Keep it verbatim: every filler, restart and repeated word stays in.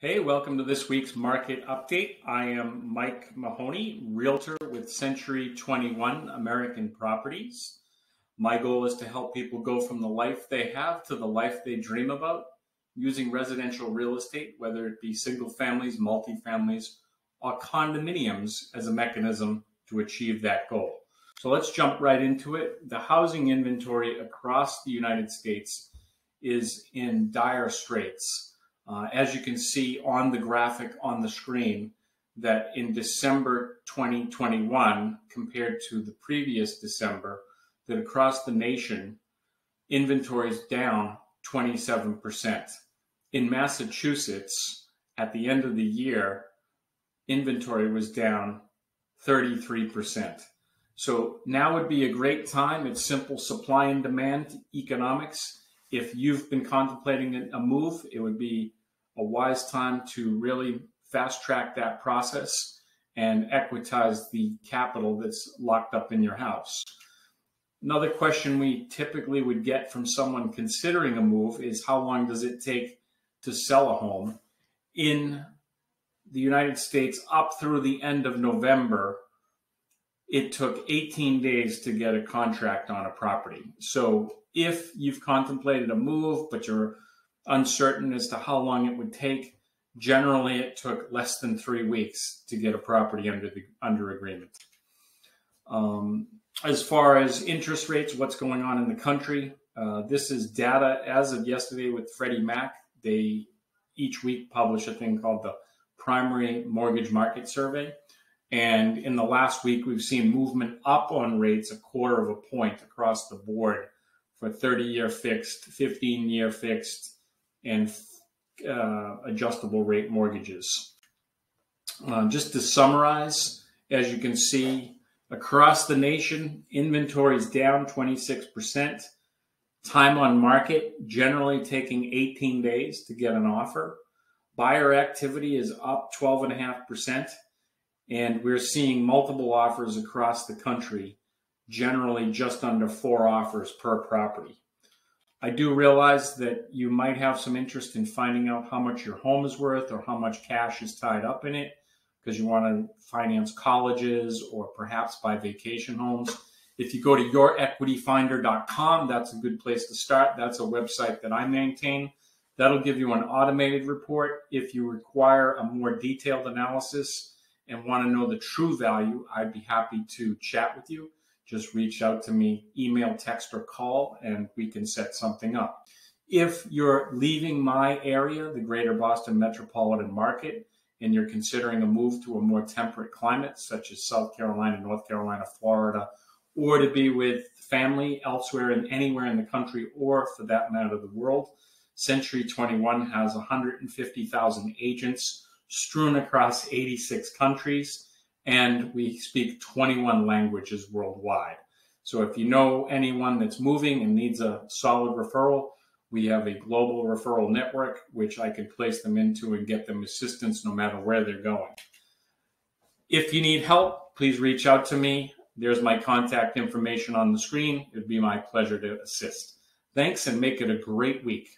Hey, welcome to this week's market update. I am Mike Mahoney, realtor with Century twenty-one American Properties. My goal is to help people go from the life they have to the life they dream about using residential real estate, whether it be single families, multifamilies, or condominiums as a mechanism to achieve that goal. So let's jump right into it. The housing inventory across the United States is in dire straits. Uh, as you can see on the graphic on the screen, that in December twenty twenty-one, compared to the previous December, that across the nation, inventory is down twenty-seven percent. In Massachusetts, at the end of the year, inventory was down thirty-three percent. So now would be a great time. It's simple supply and demand economics. If you've been contemplating a move, it would be a wise time to really fast track that process and equitize the capital that's locked up in your house. Another question we typically would get from someone considering a move is how long does it take to sell a home? In the United States, up through the end of November, it took eighteen days to get a contract on a property. So if you've contemplated a move, but you're uncertain as to how long it would take, generally it took less than three weeks to get a property under the under agreement. Um, as far as interest rates, what's going on in the country, uh, this is data as of yesterday with Freddie Mac. They each week publish a thing called the Primary Mortgage Market Survey. And in the last week, we've seen movement up on rates a quarter of a point across the board for thirty-year fixed, fifteen-year fixed, and uh, adjustable rate mortgages. Uh, just to summarize, as you can see, across the nation, inventory is down twenty-six percent. Time on market generally taking eighteen days to get an offer. Buyer activity is up twelve point five percent. And we're seeing multiple offers across the country, generally just under four offers per property. I do realize that you might have some interest in finding out how much your home is worth or how much cash is tied up in it because you want to finance colleges or perhaps buy vacation homes. If you go to your equity finder dot com, that's a good place to start. That's a website that I maintain. That'll give you an automated report. If you require a more detailed analysis and want to know the true value, I'd be happy to chat with you. Just reach out to me, email, text, or call, and we can set something up. If you're leaving my area, the greater Boston metropolitan market, and you're considering a move to a more temperate climate, such as South Carolina, North Carolina, Florida, or to be with family elsewhere and anywhere in the country, or for that matter, the world, Century twenty-one has one hundred fifty thousand agents strewn across eighty-six countries, and we speak twenty-one languages worldwide. So if you know anyone that's moving and needs a solid referral, we have a global referral network, which I can place them into and get them assistance no matter where they're going. If you need help, please reach out to me. There's my contact information on the screen. It'd be my pleasure to assist. Thanks, and make it a great week.